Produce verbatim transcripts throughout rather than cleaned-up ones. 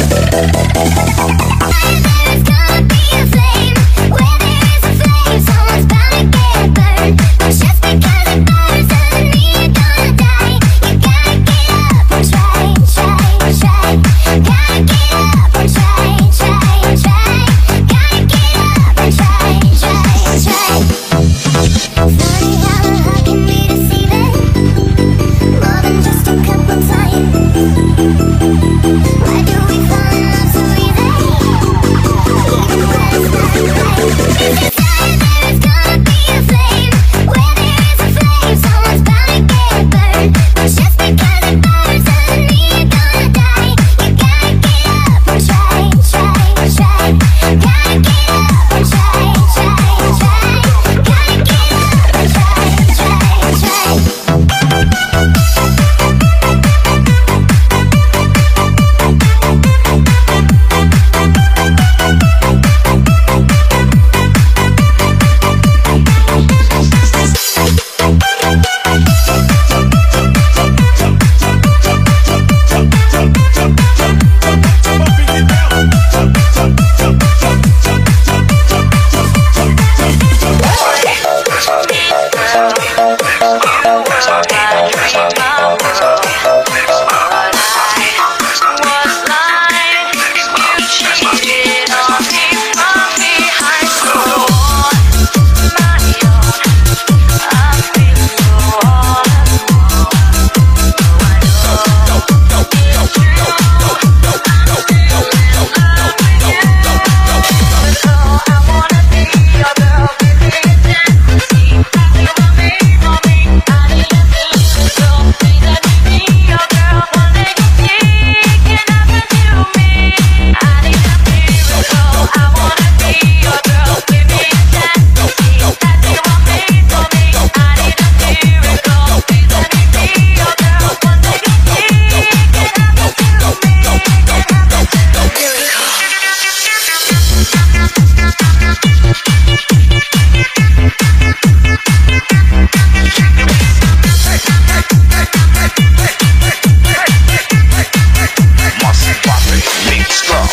Must be mixed up.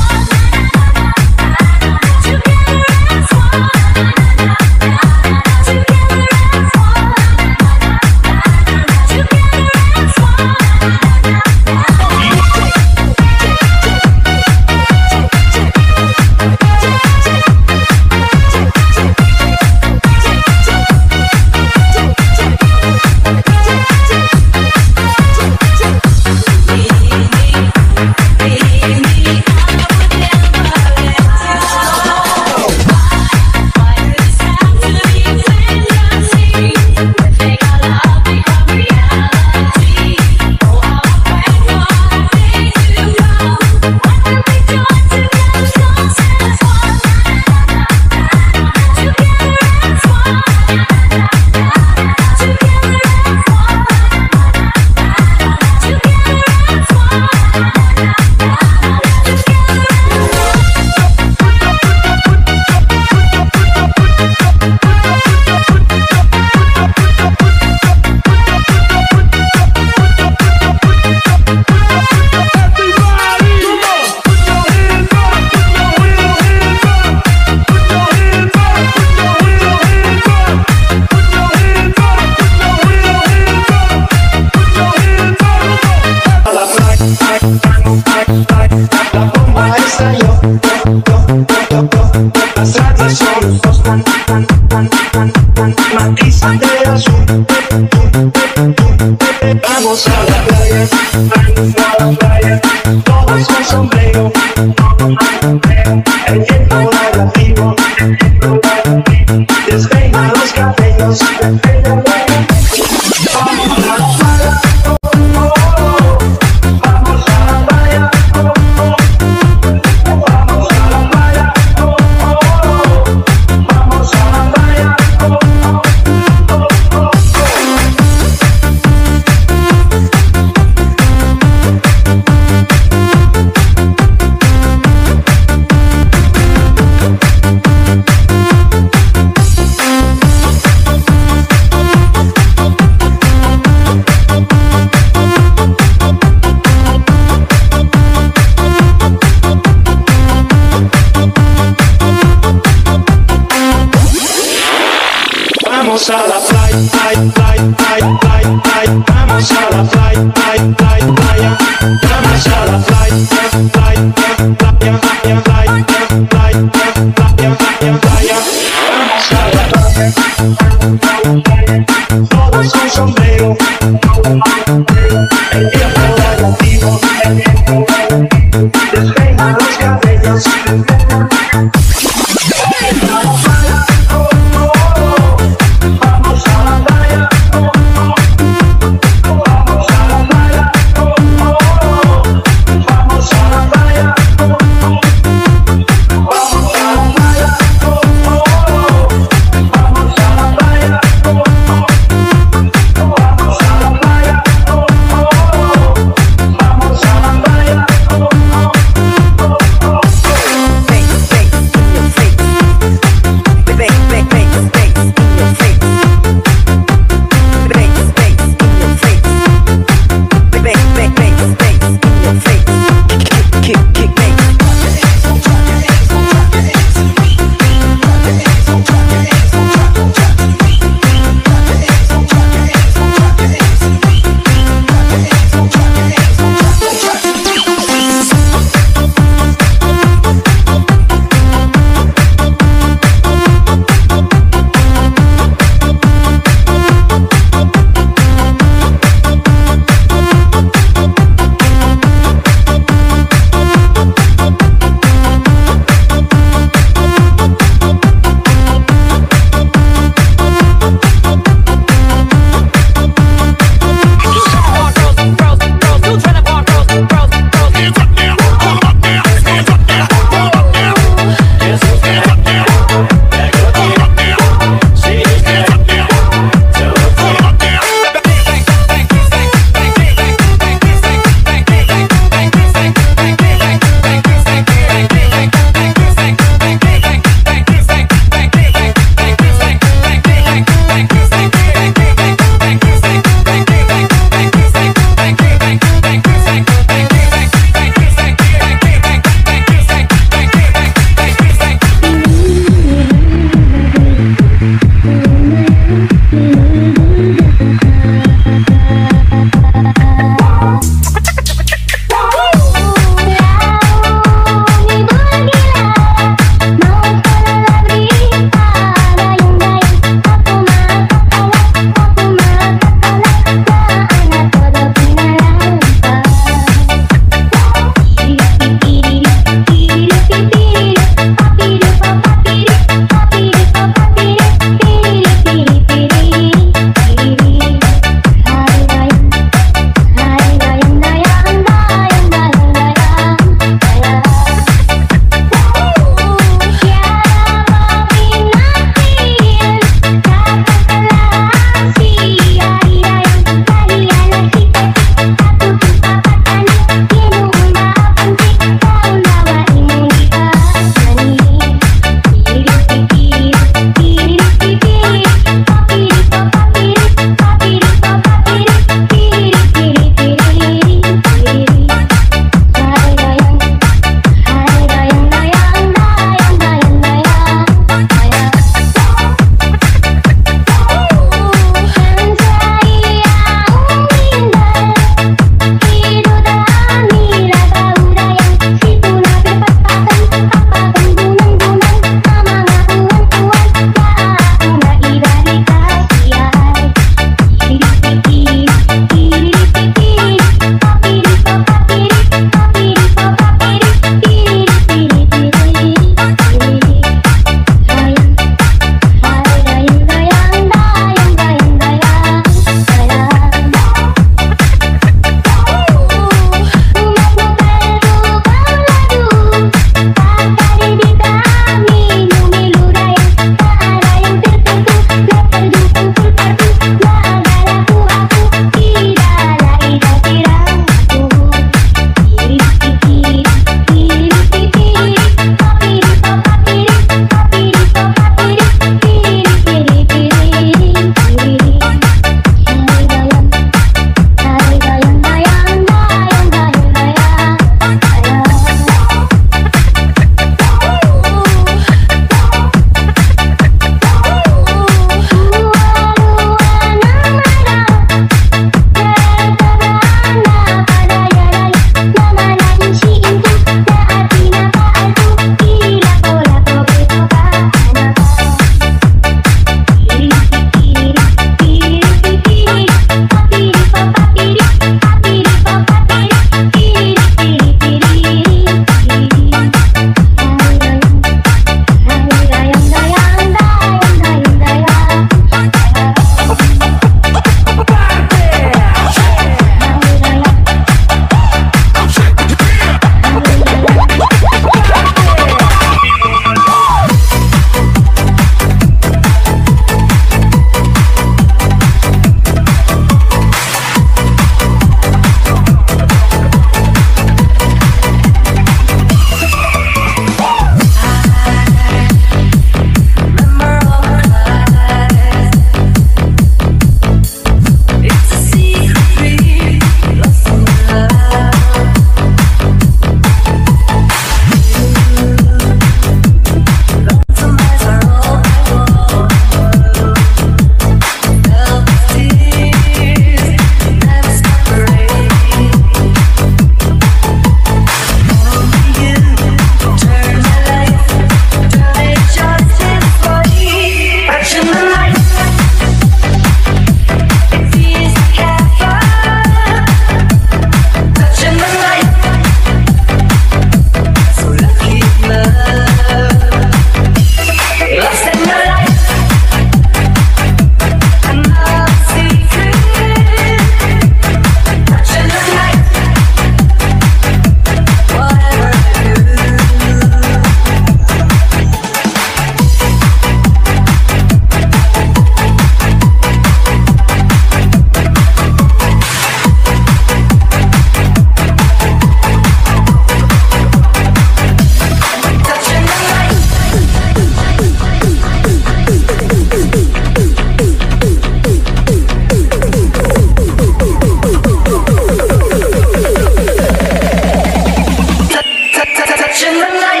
direction from night.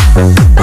Mama,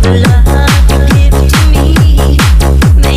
I love, give to me.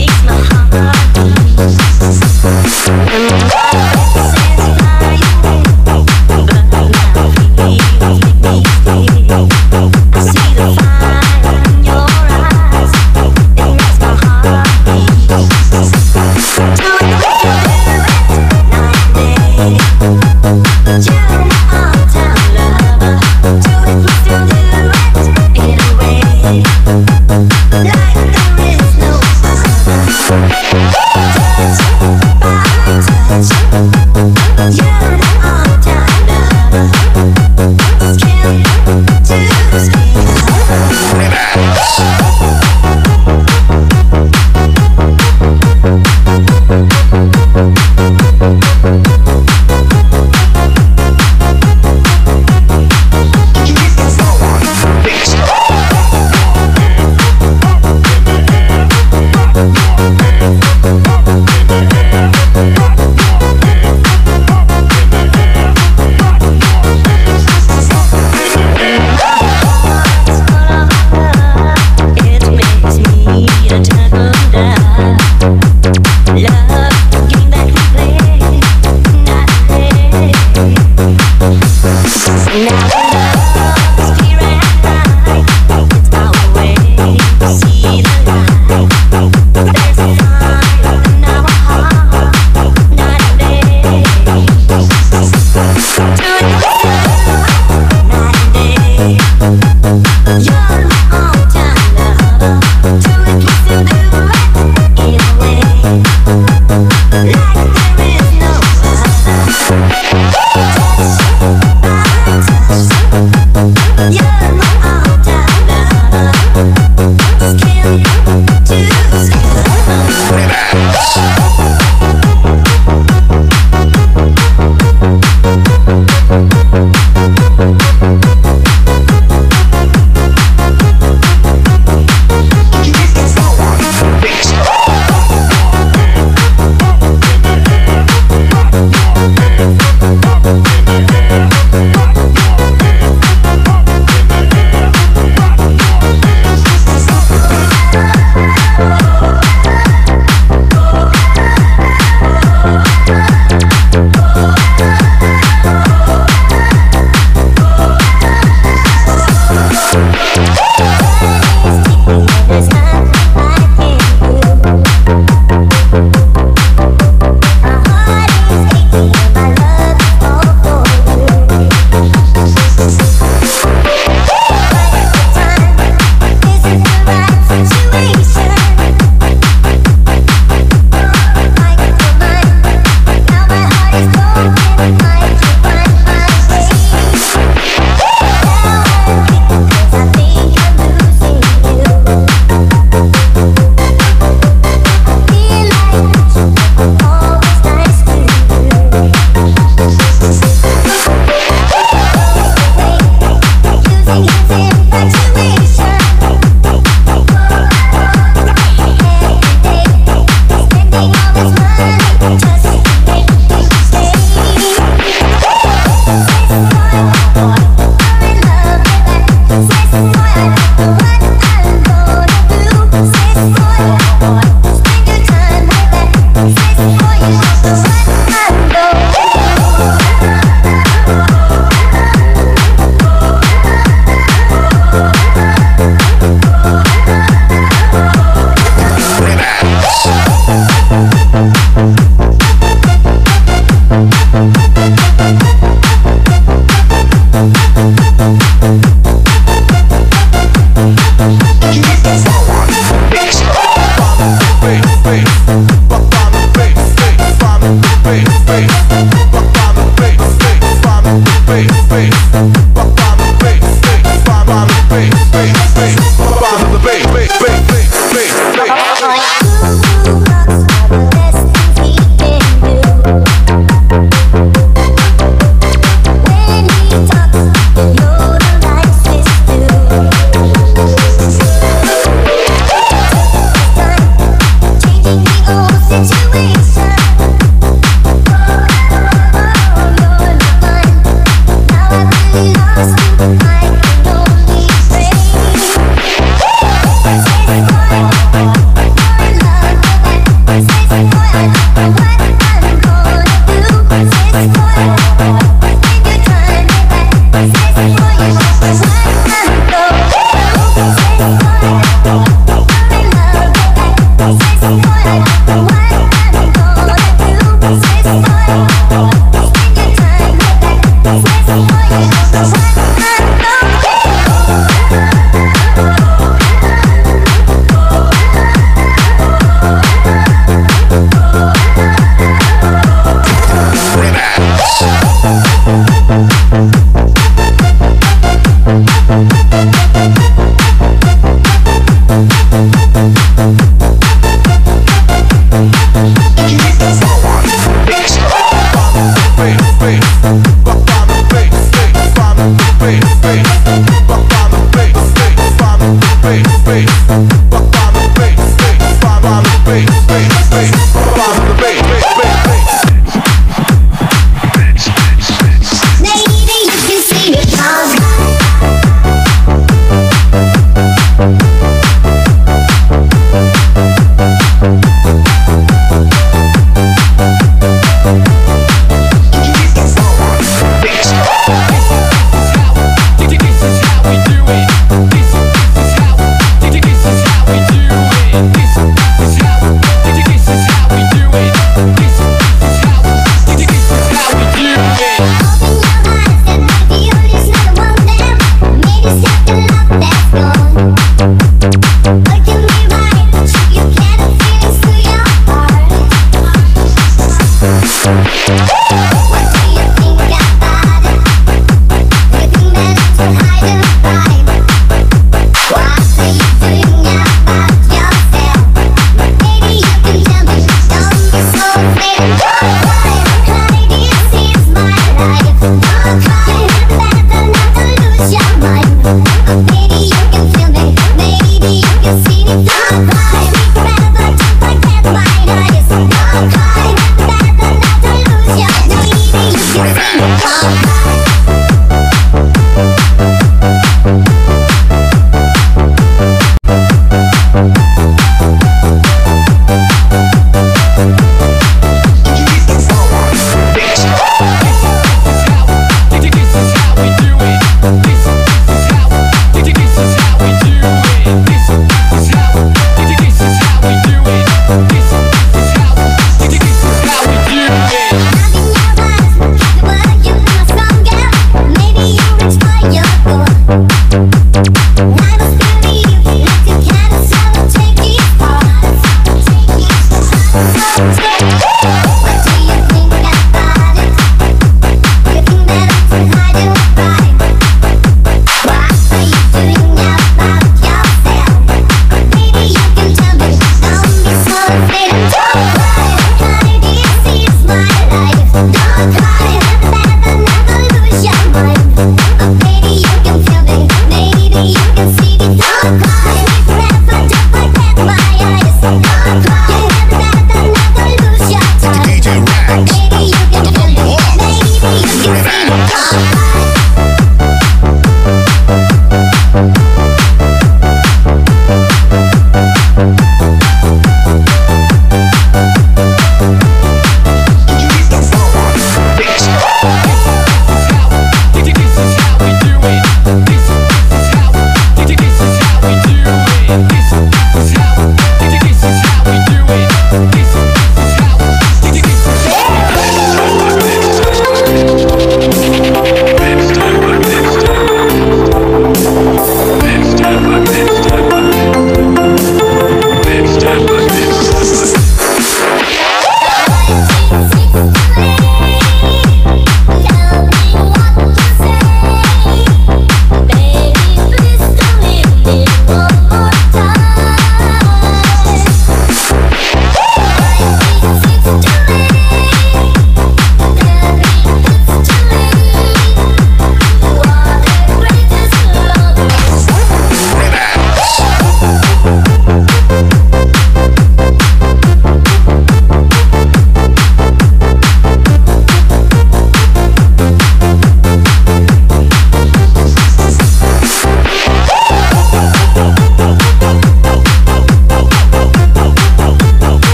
Take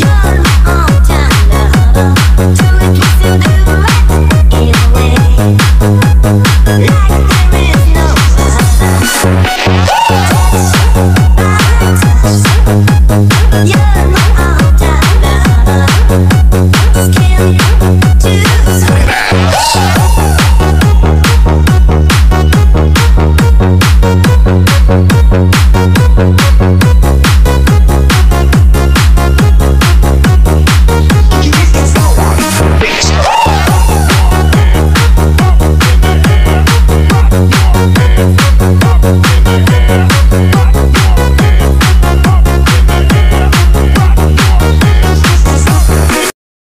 Yeah.